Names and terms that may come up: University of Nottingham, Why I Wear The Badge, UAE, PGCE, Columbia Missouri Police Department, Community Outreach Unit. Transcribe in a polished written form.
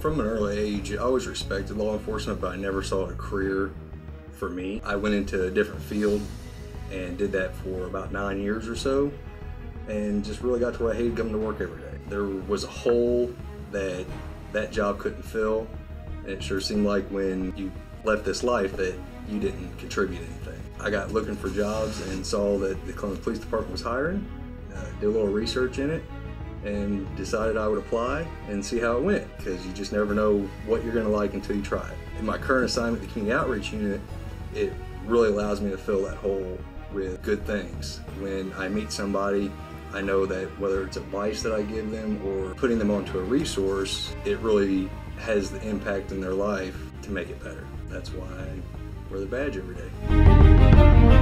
From an early age, I always respected law enforcement, but I never saw a career for me. I went into a different field and did that for about 9 years or so, and just really got to where I hated coming to work every day. There was a hole that job couldn't fill, and it sure seemed like when you left this life that you didn't contribute anything. I got looking for jobs and saw that the Columbia Police Department was hiring. Did a little research in it and decided I would apply and see how it went, because you just never know what you're going to like until you try it. In my current assignment, the Community Outreach Unit, it really allows me to fill that hole with good things. When I meet somebody, I know that whether it's advice that I give them or putting them onto a resource, it really has the impact in their life to make it better. That's why I wear the badge every day.